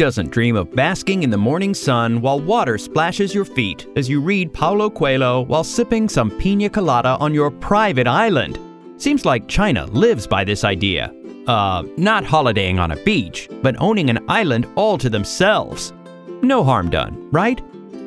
doesn't dream of basking in the morning sun while water splashes your feet as you read Paulo Coelho while sipping some pina colada on your private island? Seems like China lives by this idea. Not holidaying on a beach, but owning an island all to themselves. No harm done, right?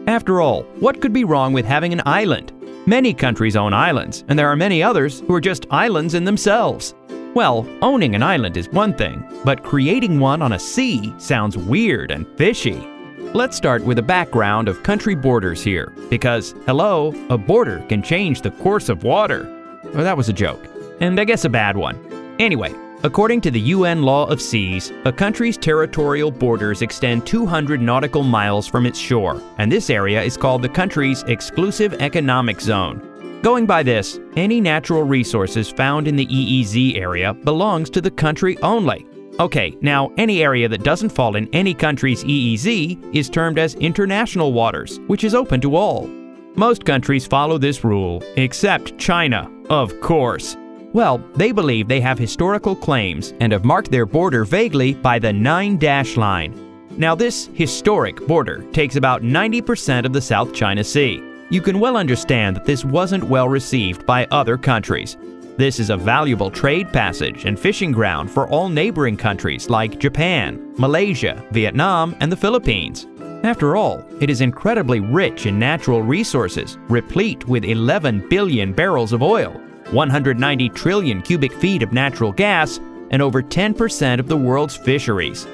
After all, what could be wrong with having an island? Many countries own islands, and there are many others who are just islands in themselves. Well, owning an island is one thing, but creating one on a sea sounds weird and fishy. Let's start with a background of country borders here, because, hello, a border can change the course of water. Well, that was a joke, and I guess a bad one. Anyway, according to the UN Law of Seas, a country's territorial borders extend 200 nautical miles from its shore, and this area is called the country's exclusive economic zone. Going by this, any natural resources found in the EEZ area belongs to the country only. Okay, now any area that doesn't fall in any country's EEZ is termed as international waters, which is open to all. Most countries follow this rule, except China, of course. Well, they believe they have historical claims and have marked their border vaguely by the 9-dash line. Now this historic border takes about 90% of the South China Sea. You can well understand that this wasn't well received by other countries. This is a valuable trade passage and fishing ground for all neighboring countries like Japan, Malaysia, Vietnam, and the Philippines. After all, it is incredibly rich in natural resources, replete with 11 billion barrels of oil, 190 trillion cubic feet of natural gas, and over 10% of the world's fisheries.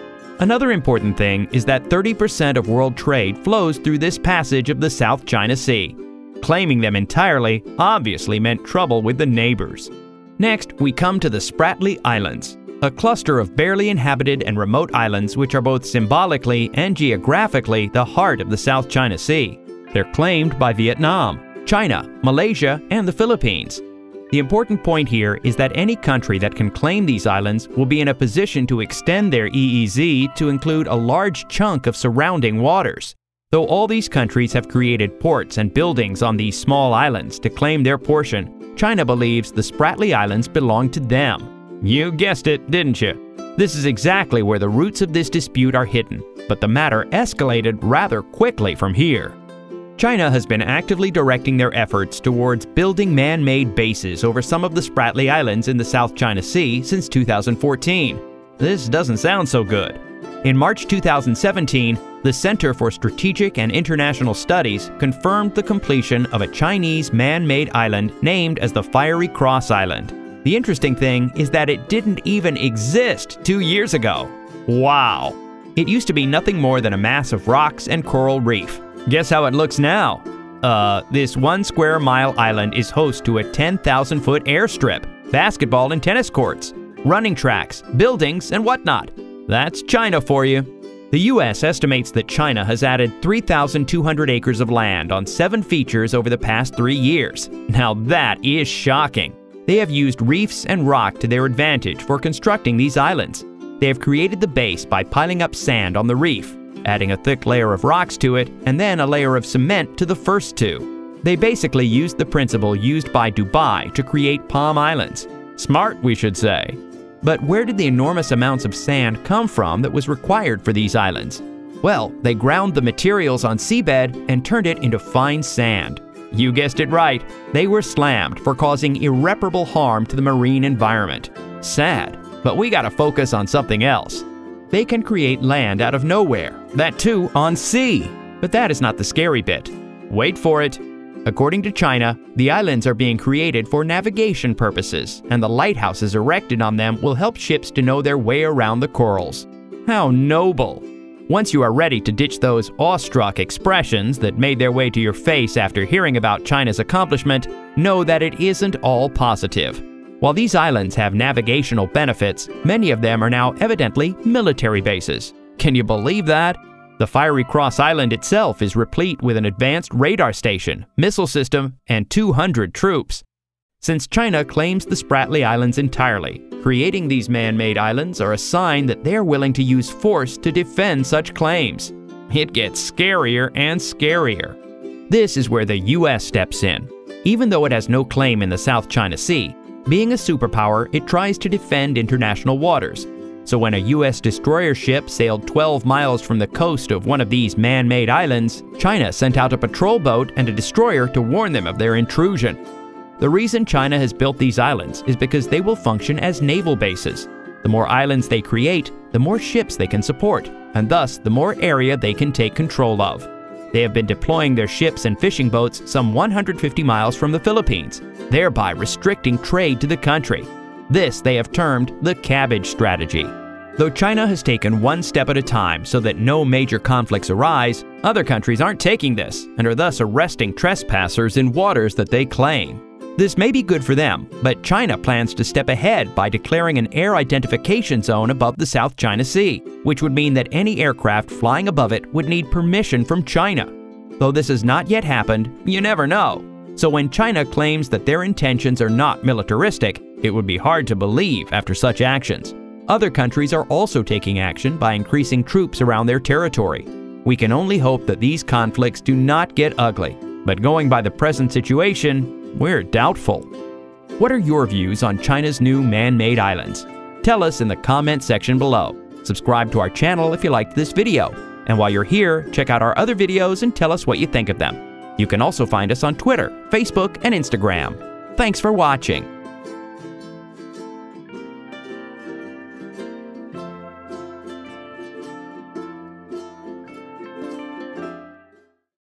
Another important thing is that 30% of world trade flows through this passage of the South China Sea. Claiming them entirely obviously meant trouble with the neighbors. Next, we come to the Spratly Islands, a cluster of barely inhabited and remote islands which are both symbolically and geographically the heart of the South China Sea. They're claimed by Vietnam, China, Malaysia, and the Philippines. The important point here is that any country that can claim these islands will be in a position to extend their EEZ to include a large chunk of surrounding waters. Though all these countries have created ports and buildings on these small islands to claim their portion, China believes the Spratly Islands belong to them. You guessed it, didn't you? This is exactly where the roots of this dispute are hidden, but the matter escalated rather quickly from here. China has been actively directing their efforts towards building man-made bases over some of the Spratly Islands in the South China Sea since 2014. This doesn't sound so good. In March 2017, the Center for Strategic and International Studies confirmed the completion of a Chinese man-made island named as the Fiery Cross Island. The interesting thing is that it didn't even exist 2 years ago. Wow! It used to be nothing more than a mass of rocks and coral reef. Guess how it looks now? This 1 square mile island is host to a 10,000-foot airstrip, basketball and tennis courts, running tracks, buildings, and whatnot. That's China for you. The U.S. estimates that China has added 3,200 acres of land on 7 features over the past 3 years. Now that is shocking. They have used reefs and rock to their advantage for constructing these islands. They have created the base by piling up sand on the reef, adding a thick layer of rocks to it, and then a layer of cement to the first 2. They basically used the principle used by Dubai to create Palm Islands. Smart, we should say. But where did the enormous amounts of sand come from that was required for these islands? Well, they ground the materials on seabed and turned it into fine sand. You guessed it right. They were slammed for causing irreparable harm to the marine environment. Sad, but we gotta focus on something else. They can create land out of nowhere, that too on sea. But that is not the scary bit. Wait for it. According to China, the islands are being created for navigation purposes, and the lighthouses erected on them will help ships to know their way around the corals. How noble! Once you are ready to ditch those awestruck expressions that made their way to your face after hearing about China's accomplishment, know that it isn't all positive. While these islands have navigational benefits, many of them are now evidently military bases. Can you believe that? The Fiery Cross Island itself is replete with an advanced radar station, missile system, and 200 troops. Since China claims the Spratly Islands entirely, creating these man-made islands are a sign that they are willing to use force to defend such claims. It gets scarier and scarier. This is where the U.S. steps in. Even though it has no claim in the South China Sea, being a superpower, it tries to defend international waters. So when a U.S. destroyer ship sailed 12 miles from the coast of one of these man-made islands, China sent out a patrol boat and a destroyer to warn them of their intrusion. The reason China has built these islands is because they will function as naval bases. The more islands they create, the more ships they can support, and thus the more area they can take control of. They have been deploying their ships and fishing boats some 150 miles from the Philippines, thereby restricting trade to the country. This they have termed the cabbage strategy. Though China has taken one step at a time so that no major conflicts arise, other countries aren't taking this and are thus arresting trespassers in waters that they claim. This may be good for them, but China plans to step ahead by declaring an air identification zone above the South China Sea, which would mean that any aircraft flying above it would need permission from China. Though this has not yet happened, you never know. So when China claims that their intentions are not militaristic, it would be hard to believe after such actions. Other countries are also taking action by increasing troops around their territory. We can only hope that these conflicts do not get ugly, but going by the present situation, we're doubtful. What are your views on China's new man-made islands? Tell us in the comment section below. Subscribe to our channel if you liked this video. And while you're here, check out our other videos and tell us what you think of them. You can also find us on Twitter, Facebook, and Instagram. Thanks for watching.